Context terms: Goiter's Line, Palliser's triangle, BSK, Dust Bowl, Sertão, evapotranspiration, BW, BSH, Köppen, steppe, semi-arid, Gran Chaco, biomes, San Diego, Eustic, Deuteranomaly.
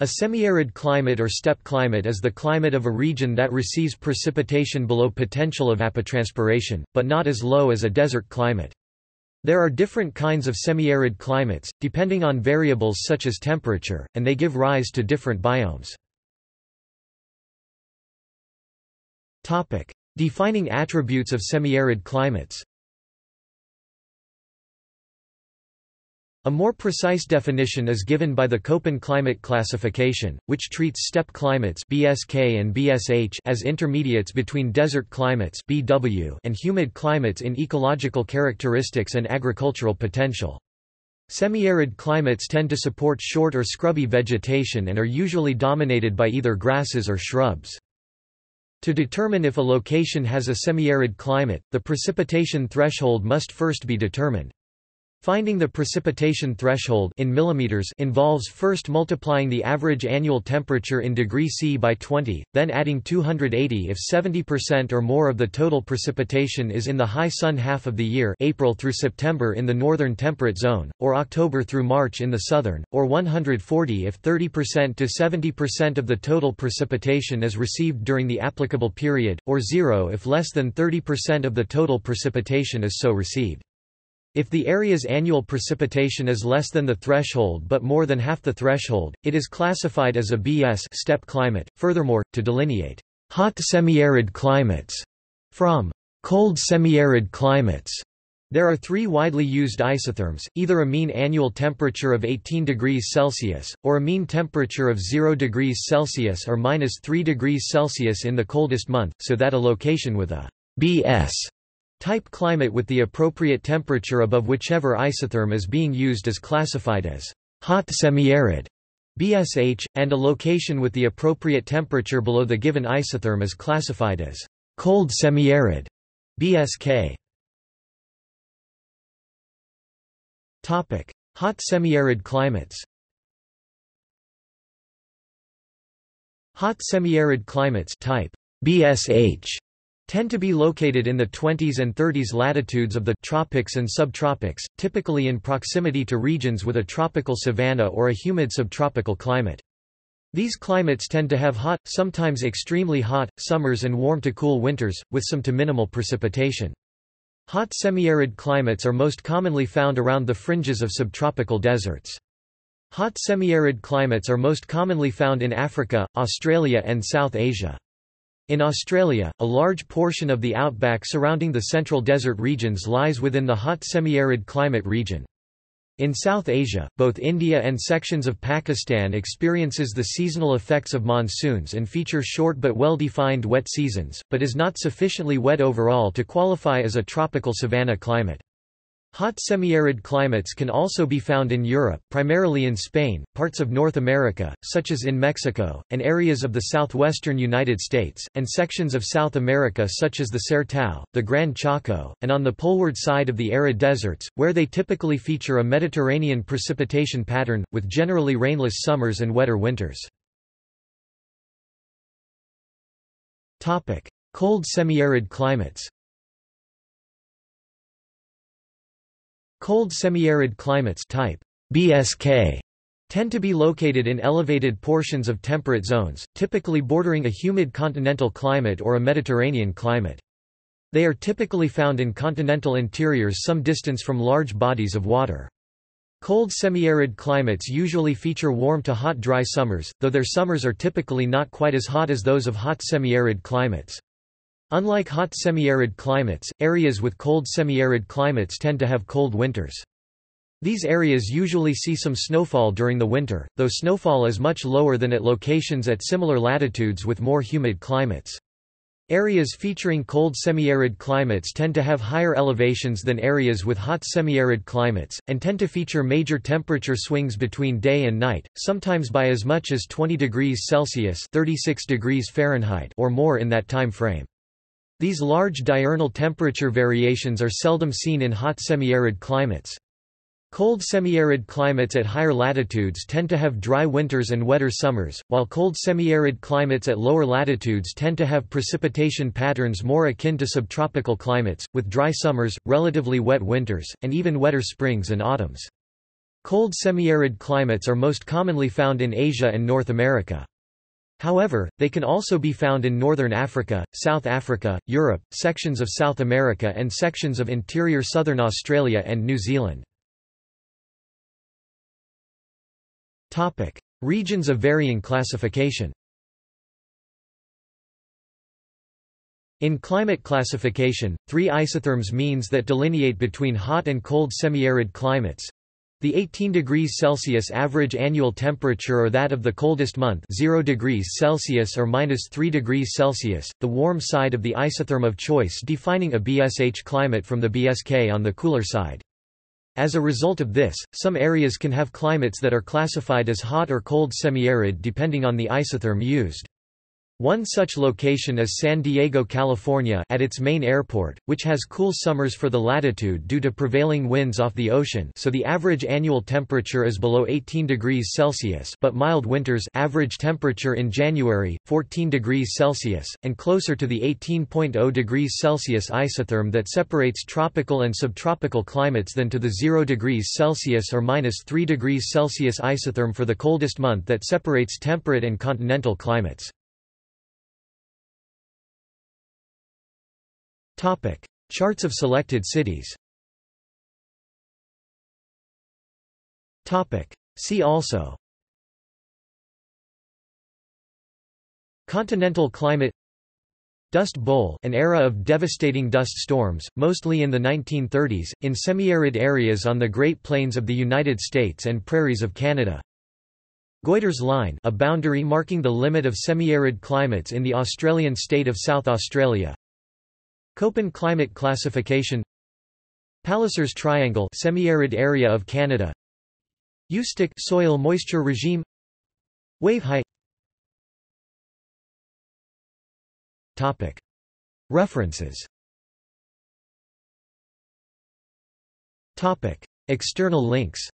A semi-arid climate or steppe climate is the climate of a region that receives precipitation below potential of evapotranspiration, but not as low as a desert climate. There are different kinds of semi-arid climates, depending on variables such as temperature, and they give rise to different biomes. Defining attributes of semi-arid climates. A more precise definition is given by the Köppen climate classification, which treats steppe climates (BSK and BSH) as intermediates between desert climates (BW) and humid climates in ecological characteristics and agricultural potential. Semi-arid climates tend to support short or scrubby vegetation and are usually dominated by either grasses or shrubs. To determine if a location has a semi-arid climate, the precipitation threshold must first be determined. Finding the precipitation threshold in millimeters involves first multiplying the average annual temperature in degrees C by 20, then adding 280 if 70% or more of the total precipitation is in the high sun half of the year, April through September in the northern temperate zone, or October through March in the southern, or 140 if 30% to 70% of the total precipitation is received during the applicable period, or 0 if less than 30% of the total precipitation is so received. If the area's annual precipitation is less than the threshold but more than half the threshold, it is classified as a BS steppe climate. Furthermore, to delineate hot semi-arid climates from cold semi-arid climates, there are three widely used isotherms, either a mean annual temperature of 18 degrees Celsius, or a mean temperature of 0 degrees Celsius or -3 degrees Celsius in the coldest month, so that a location with a BS type climate with the appropriate temperature above whichever isotherm is being used is classified as hot semi-arid BSH, and a location with the appropriate temperature below the given isotherm is classified as cold semi-arid BSK. Hot semi-arid climates. Hot semi-arid climates type BSH tend to be located in the 20s and 30s latitudes of the tropics and subtropics, typically in proximity to regions with a tropical savanna or a humid subtropical climate. These climates tend to have hot, sometimes extremely hot, summers and warm to cool winters, with some to minimal precipitation. Hot semi-arid climates are most commonly found around the fringes of subtropical deserts. Hot semi-arid climates are most commonly found in Africa, Australia and South Asia. In Australia, a large portion of the outback surrounding the central desert regions lies within the hot semi-arid climate region. In South Asia, both India and sections of Pakistan experiences the seasonal effects of monsoons and feature short but well-defined wet seasons, but is not sufficiently wet overall to qualify as a tropical savanna climate. Hot semi-arid climates can also be found in Europe, primarily in Spain, parts of North America, such as in Mexico, and areas of the southwestern United States, and sections of South America such as the Sertão, the Gran Chaco, and on the poleward side of the arid deserts, where they typically feature a Mediterranean precipitation pattern, with generally rainless summers and wetter winters. Cold semi-arid climates. Cold semi-arid climates type BSK tend to be located in elevated portions of temperate zones, typically bordering a humid continental climate or a Mediterranean climate. They are typically found in continental interiors some distance from large bodies of water. Cold semi-arid climates usually feature warm to hot dry summers, though their summers are typically not quite as hot as those of hot semi-arid climates. Unlike hot semi-arid climates, areas with cold semi-arid climates tend to have cold winters. These areas usually see some snowfall during the winter, though snowfall is much lower than at locations at similar latitudes with more humid climates. Areas featuring cold semi-arid climates tend to have higher elevations than areas with hot semi-arid climates, and tend to feature major temperature swings between day and night, sometimes by as much as 20 degrees Celsius (36 degrees Fahrenheit) or more in that time frame. These large diurnal temperature variations are seldom seen in hot semi-arid climates. Cold semi-arid climates at higher latitudes tend to have dry winters and wetter summers, while cold semi-arid climates at lower latitudes tend to have precipitation patterns more akin to subtropical climates, with dry summers, relatively wet winters, and even wetter springs and autumns. Cold semi-arid climates are most commonly found in Asia and North America. However, they can also be found in northern Africa, South Africa, Europe, sections of South America and sections of interior southern Australia and New Zealand. Topic: Regions of varying classification. In climate classification, three isotherms means that delineate between hot and cold semi-arid climates. The 18 degrees Celsius average annual temperature or that of the coldest month 0 degrees Celsius or -3 degrees Celsius, the warm side of the isotherm of choice defining a BSH climate from the BSK on the cooler side. As a result of this, some areas can have climates that are classified as hot or cold semi-arid depending on the isotherm used. One such location is San Diego, California, at its main airport, which has cool summers for the latitude due to prevailing winds off the ocean, so the average annual temperature is below 18 degrees Celsius, but mild winters, average temperature in January 14 degrees Celsius, and closer to the 18.0 degrees Celsius isotherm that separates tropical and subtropical climates than to the 0 degrees Celsius or -3 degrees Celsius isotherm for the coldest month that separates temperate and continental climates. Topic: Charts of selected cities. Topic: See also. Continental climate. Dust Bowl, an era of devastating dust storms, mostly in the 1930s, in semi-arid areas on the Great Plains of the United States and prairies of Canada. Goiter's Line, a boundary marking the limit of semi-arid climates in the Australian state of South Australia. Köppen climate classification. Palliser's triangle, semi-arid area of Canada. Eustic soil moisture regime. Wave height. Topic: References. Topic: External links.